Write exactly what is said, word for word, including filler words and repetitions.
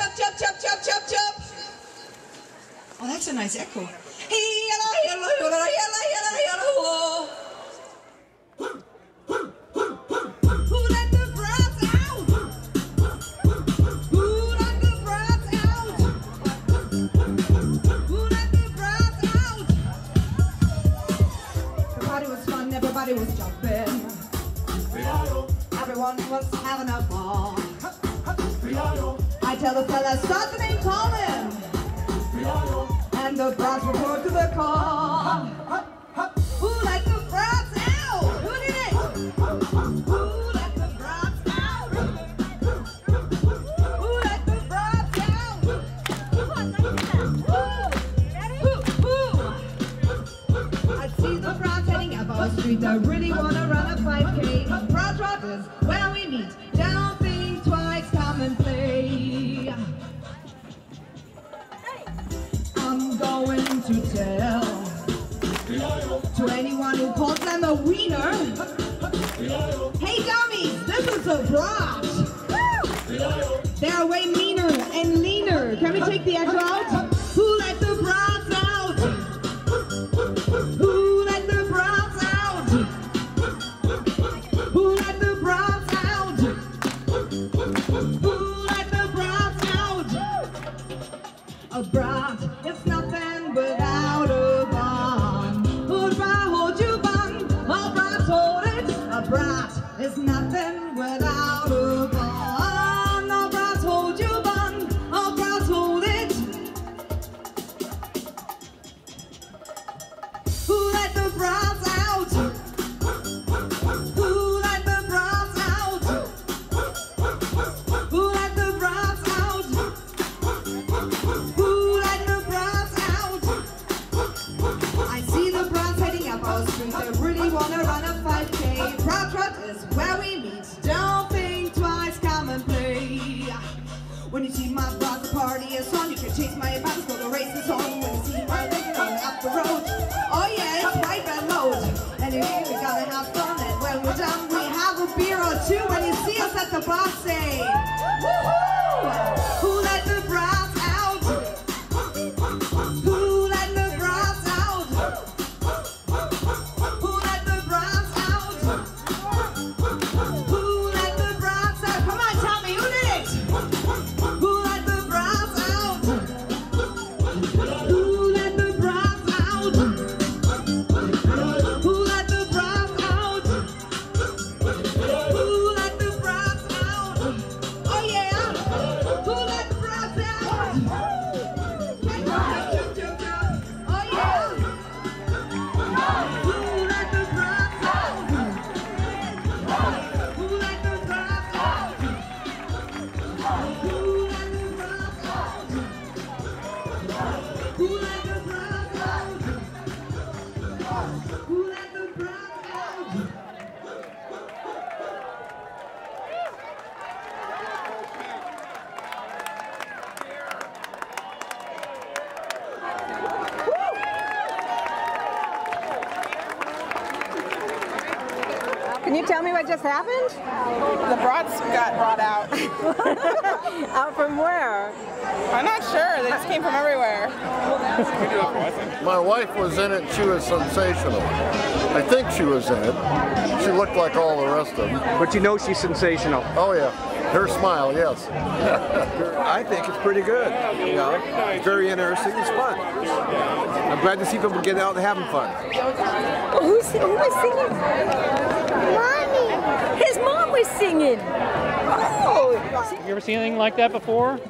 chop, chop, chop, chop, chop, chop. Oh, that's a nice echo. Everybody was jumping. Everyone was having a ball. I tell the fellas, start the name calling. And the brats will go to the call. Who let the brats out? Who did it? Who let the brats out? Who let the brats out? Who? Who? I see the brats heading up our street. I really wanna run a five K. Brats Rogers, where we meet. Don't think twice, come and play. Going to tell to anyone who calls them a wiener, hey dummies, this is a brat. Woo! They are way meaner and leaner. Can we take the echo out? Who let the brats out? Who let the brats out? Who let the brats out? Who let the brats out? A brat is not without a bond. Who'd brat hold you bond? A brat hold it. A brat is nothing without a bond. A brat hold you bond. A brat hold it. Who let the brats out? Who let the brats out? Who let the brats out? Who let the brats out? I see the brats heading up our street. I really wanna run a five K. Brat Rut is where we meet. Don't think twice, come and play. When you see my brat, the party is on. You can chase my advance, go to races on. When you see my big on up the road, oh yeah, it's right and load. Anyway, we gotta have fun, and when we're done, we have a beer or two. When you see us at the bar, say, woohoo! Who let the brats out? Who Can you tell me what just happened? The brats got brought out. Out from where? I'm not sure. They just came from everywhere. My wife was in it. She was sensational. I think she was in it. She looked like all the rest of them. But you know she's sensational. Oh, yeah. Her smile, yes. I think it's pretty good. You know, it's very interesting. It's fun. I'm glad to see people getting out and having fun. Well, who's, who was singing? Mommy! His mom was singing! Oh! You ever seen anything like that before?